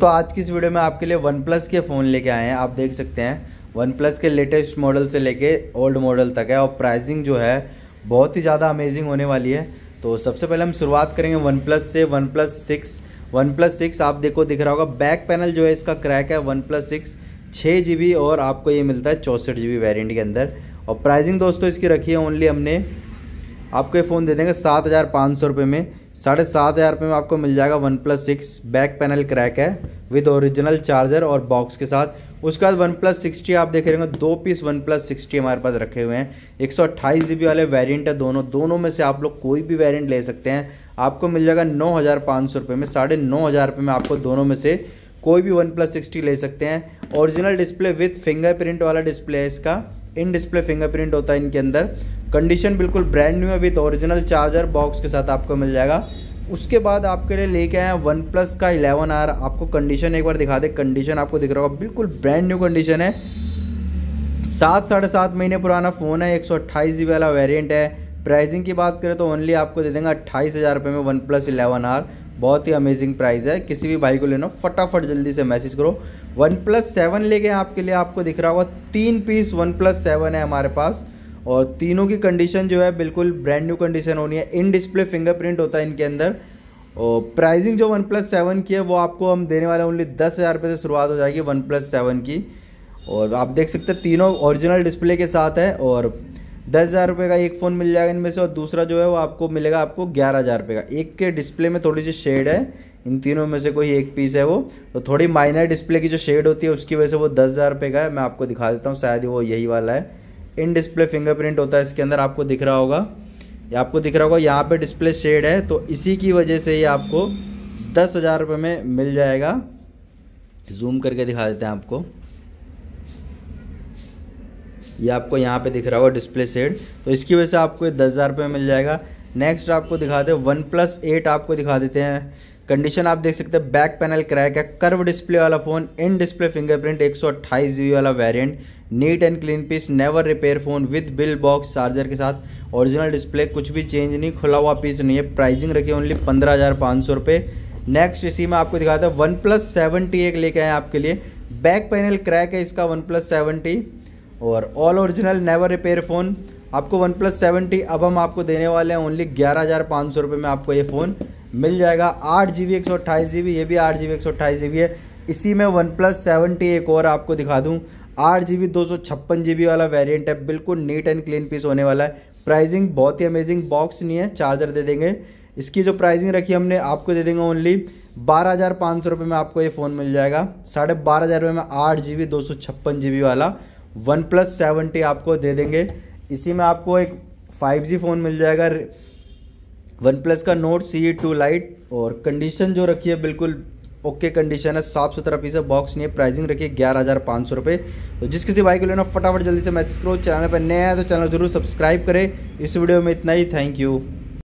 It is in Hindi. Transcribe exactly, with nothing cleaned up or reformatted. दोस्तों आज की इस वीडियो में आपके लिए OnePlus के फ़ोन लेके आए हैं। आप देख सकते हैं OnePlus के लेटेस्ट मॉडल से लेके ओल्ड मॉडल तक है और प्राइसिंग जो है बहुत ही ज़्यादा अमेजिंग होने वाली है। तो सबसे पहले हम शुरुआत करेंगे OnePlus से। OnePlus सिक्स OnePlus सिक्स आप देखो दिख रहा होगा बैक पैनल जो है इसका क्रैक है। OnePlus सिक्स छः जी बी और आपको ये मिलता है चौंसठ जी बी वेरियंट के अंदर और प्राइसिंग दोस्तों इसकी रखी है ओनली हमने आपको ये फ़ोन दे देंगे सात हज़ार पाँच सौ रुपये में। साढ़े सात हज़ार रुपये में आपको मिल जाएगा OnePlus six. Back panel crack है विद ओरिजिनल चार्जर और बॉक्स के साथ। उसके बाद OnePlus सिक्सटी आप देख रहे होंगे दो पीस OnePlus सिक्सटी हमारे पास रखे हुए हैं। एक सौ अट्ठाईस जी बी वाले वेरिएंट है दोनों। दोनों में से आप लोग कोई भी वेरिएंट ले सकते हैं। आपको मिल जाएगा नौ हज़ार पाँच सौ रुपये में। साढ़े नौ हज़ार रुपये में आपको दोनों में से कोई भी OnePlus सिक्सटी ले सकते हैं। ओरिजिनल डिस्प्ले विथ फिंगरप्रिंट वाला डिस्प्ले है इसका। इन डिस्प्ले फिंगरप्रिंट होता है इनके अंदर। कंडीशन बिल्कुल ब्रांड न्यू है विथ ओरिजिनल चार्जर बॉक्स के साथ आपको मिल जाएगा। उसके बाद आपके लिए लेके आए हैं OnePlus का इलेवन आर। आपको कंडीशन एक बार दिखा दे। कंडीशन आपको दिख रहा होगा बिल्कुल ब्रांड न्यू कंडीशन है। सात साढ़े सात महीने पुराना फ़ोन है। एक सौ अट्ठाईस जी बी वाला वेरियंट है। प्राइसिंग की बात करें तो ओनली आपको दे देंगे अट्ठाईस हज़ार रुपये में OnePlus इलेवन आर। बहुत ही अमेजिंग प्राइस है। किसी भी भाई को लेना फटाफट जल्दी से मैसेज करो। OnePlus सेवन लेके आपके लिए आपको दिख रहा होगा तीन पीस OnePlus सेवन है हमारे पास और तीनों की कंडीशन जो है बिल्कुल ब्रांड न्यू कंडीशन होनी है। इन डिस्प्ले फिंगरप्रिंट होता है इनके अंदर और प्राइसिंग जो OnePlus सेवन की है वो आपको हम देने वाले ओनली दस हज़ार रुपये से शुरुआत हो जाएगी OnePlus सेवन की। और आप देख सकते हैं तीनों ओरिजिनल डिस्प्ले के साथ है और दस हज़ार रुपये का एक फ़ोन मिल जाएगा इनमें से और दूसरा जो है वो आपको मिलेगा आपको ग्यारह हज़ार रुपये का। एक के डिस्प्ले में थोड़ी सी शेड है इन तीनों में से कोई एक पीस है वो तो थोड़ी माइनर डिस्प्ले की जो शेड होती है उसकी वजह से वो दस हज़ार रुपये का है। मैं आपको दिखा देता हूँ शायद वो यही वाला है। इन डिस्प्ले फिंगरप्रिंट होता है इसके अंदर आपको दिख रहा होगा या आपको दिख रहा होगा यहाँ पर डिस्प्ले शेड है तो इसी की वजह से ये आपको दस हज़ार रुपये में मिल जाएगा। जूम करके दिखा देते हैं आपको। ये यह आपको यहाँ पे दिख रहा होगा डिस्प्ले शेड तो इसकी वजह से आपको ये दस हज़ार रुपये में मिल जाएगा। नेक्स्ट आपको दिखा दें OnePlus एट आपको दिखा देते हैं। कंडीशन आप देख सकते हैं बैक पैनल क्रैक है। कर्व डिस्प्ले वाला फ़ोन इन डिस्प्ले फिंगरप्रिंट एक सौ अट्ठाईस जी बी वाला variant. Neat and clean piece never repair phone with bill box charger के साथ। ओरिजिनल डिस्प्ले कुछ भी चेंज नहीं, खुला हुआ पीस नहीं है। प्राइसिंग रखी ओनली पंद्रह हज़ार पाँच सौ रुपये। नेक्स्ट इसी में आपको दिखाता है OnePlus सेवेंटी एक लेके आए आपके लिए। बैक पैनल क्रैक है इसका OnePlus सेवेंटी और all original never repair phone. आपको OnePlus सेवेंटी अब हम आपको देने वाले हैं ओनली ग्यारह हज़ार पाँच सौ रुपये में आपको ये फ़ोन मिल जाएगा। आठ जी बी एक सौ अट्ठाईस जी बी ये भी आठ जी बी एक सौ अट्ठाईस जी बी है। इसी में OnePlus सेवेंटी एक और आपको दिखा दूं आठ जी बी दो सौ छप्पन जी बी वाला वेरिएंट है। बिल्कुल नीट एंड क्लीन पीस होने वाला है। प्राइसिंग बहुत ही अमेजिंग। बॉक्स नहीं है, चार्जर दे देंगे। इसकी जो प्राइसिंग रखी हमने आपको दे देंगे ओनली बारह हज़ार पाँच सौ रुपये में आपको ये फ़ोन मिल जाएगा। साढ़े बारह हज़ार रुपये में आठ जी बी दो सौ छप्पन जी बी वाला OnePlus सेवेंटी आपको दे देंगे। इसी में आपको एक फाइव जी फ़ोन मिल जाएगा OnePlus का Nord C E two lite और कंडीशन जो रखी है बिल्कुल ओके कंडीशन है। साफ सुथरा पीस है, बॉक्स नहीं है। प्राइसिंग रखी है ग्यारह हज़ार पाँच सौ रुपये। तो जिस किसी भाई को लेना फटाफट जल्दी से मैसेज करो। चैनल पर नया है तो चैनल जरूर सब्सक्राइब करें। इस वीडियो में इतना ही। Thank you.